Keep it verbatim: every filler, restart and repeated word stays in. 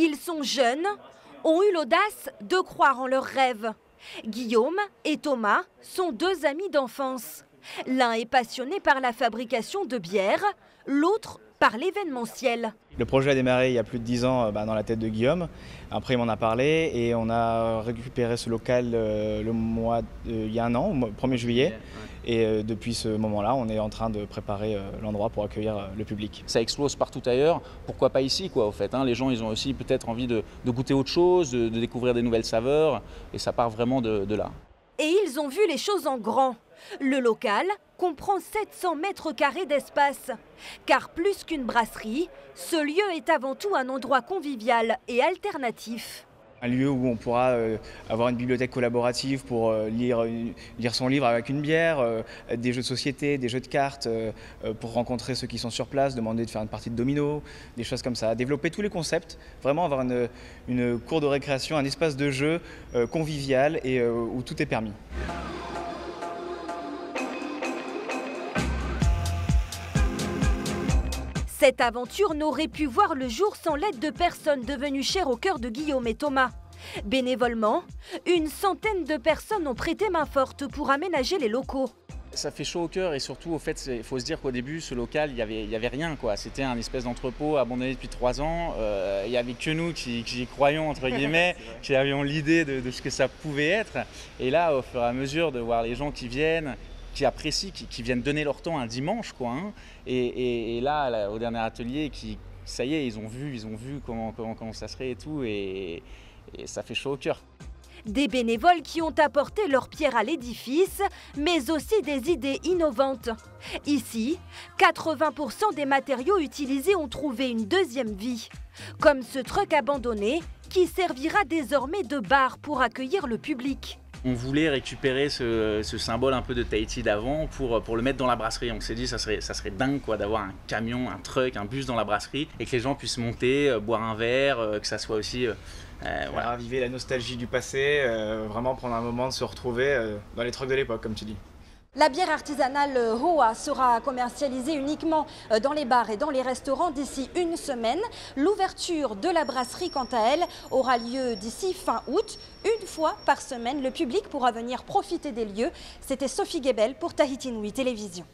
Ils sont jeunes, ont eu l'audace de croire en leurs rêves. Guillaume et Thomas sont deux amis d'enfance. L'un est passionné par la fabrication de bière, l'autre par l'événementiel. Le projet a démarré il y a plus de dix ans bah, dans la tête de Guillaume. Après, il m'en a parlé et on a récupéré ce local euh, le mois, euh, il y a un an, au premier juillet. Et euh, depuis ce moment-là, on est en train de préparer euh, l'endroit pour accueillir euh, le public. Ça explose partout ailleurs, pourquoi pas ici quoi, au fait, hein. Les gens ils ont aussi peut-être envie de, de goûter autre chose, de, de découvrir des nouvelles saveurs et ça part vraiment de, de là. Et ils ont vu les choses en grand. Le local comprend sept cents mètres carrés d'espace. Car plus qu'une brasserie, ce lieu est avant tout un endroit convivial et alternatif. Un lieu où on pourra euh, avoir une bibliothèque collaborative pour euh, lire, euh, lire son livre avec une bière, euh, des jeux de société, des jeux de cartes, euh, euh, pour rencontrer ceux qui sont sur place, demander de faire une partie de domino, des choses comme ça. Développer tous les concepts, vraiment avoir une, une cour de récréation, un espace de jeu euh, convivial et euh, où tout est permis. Cette aventure n'aurait pu voir le jour sans l'aide de personnes devenues chères au cœur de Guillaume et Thomas. Bénévolement, une centaine de personnes ont prêté main forte pour aménager les locaux. Ça fait chaud au cœur et surtout, au fait, il faut se dire qu'au début, ce local, il n'y avait, il y avait rien, quoi. C'était un espèce d'entrepôt abandonné depuis trois ans. Euh, il n'y avait que nous qui, qui y croyons, entre guillemets, qui avions l'idée de, de ce que ça pouvait être. Et là, au fur et à mesure de voir les gens qui viennent, qui apprécient, qui, qui viennent donner leur temps un dimanche, quoi, hein. et, et, et là, là, au dernier atelier, qui, ça y est, ils ont vu, ils ont vu comment, comment, comment ça serait et tout, et, et ça fait chaud au cœur. Des bénévoles qui ont apporté leur pierre à l'édifice, mais aussi des idées innovantes. Ici, quatre-vingts pour cent des matériaux utilisés ont trouvé une deuxième vie, comme ce truck abandonné qui servira désormais de bar pour accueillir le public. On voulait récupérer ce, ce symbole un peu de Tahiti d'avant pour, pour le mettre dans la brasserie. On s'est dit que ça serait, ça serait dingue quoi, d'avoir un camion, un truck, un bus dans la brasserie et que les gens puissent monter, euh, boire un verre, euh, que ça soit aussi... Euh, euh, voilà. Raviver la nostalgie du passé, euh, vraiment prendre un moment de se retrouver euh, dans les trucks de l'époque, comme tu dis. La bière artisanale H O A sera commercialisée uniquement dans les bars et dans les restaurants d'ici une semaine. L'ouverture de la brasserie, quant à elle, aura lieu d'ici fin août. Une fois par semaine, le public pourra venir profiter des lieux. C'était Sophie Guébel pour Tahiti Nui Télévision.